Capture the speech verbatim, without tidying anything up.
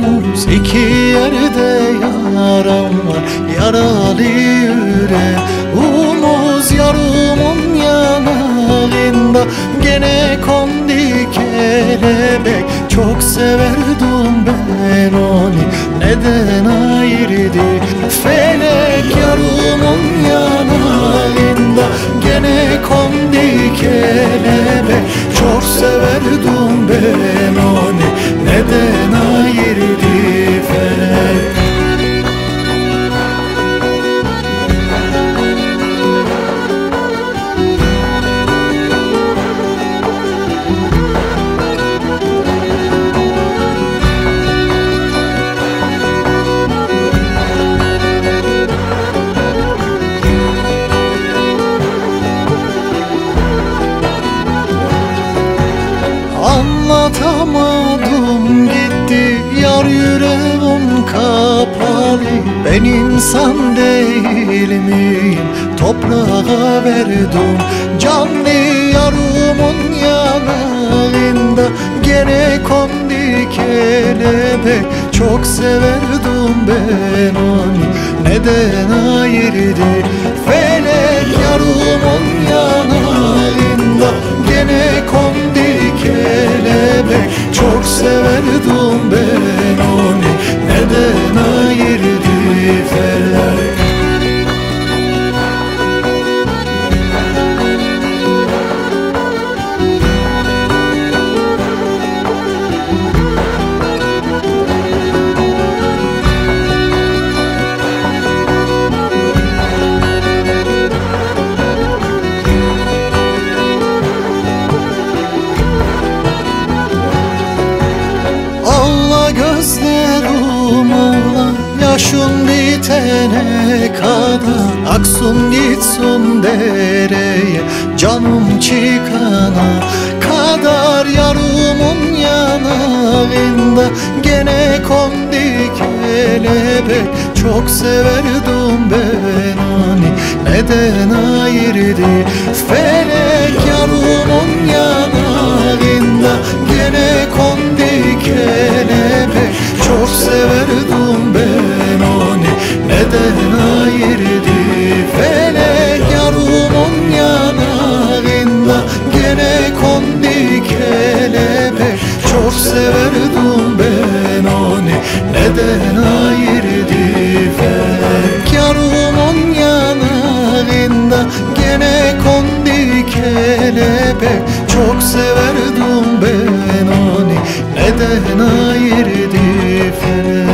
Yaralarımız iki yerde yaram var, yaralı yüreğimiz yarımın yanağında gene kondi kelebek. Çok severdim ben onu, neden ayırdı felek? Yarımın yanağında gene kondi kelebek. Çok severdim ben onu, neden ayırdı felek? Anlatamadım gitti yar, yüreğim kapalı. Ben insan değil miyim? Toprağa verdim canlı yarımın yanağında gene kondi kelebek. Çok severdim ben onu, neden ayırdı felek? Yarımın yanağında gene kondi kelebek. Çok severdim ben onu, neden ayırdı felek? Gözlerim ağlar, yaşın bitene kadar. Aksın gitsin dereye, canım çıkana kadar. Yarımın yanağında gene kondi kelebek. Çok severdim ben onu, neden ayırdı felek? Yarımın yanağında gene kondi kelebek. Çok severdim ben onu, neden ayırdı felek? Yarımın yanağında gene kondi kelebek. Çok severdim ben onu, neden ayırdı felek? Yarımın yanağında gene kondi kelebek. Çok severdim ben onu, neden ayırdı felek?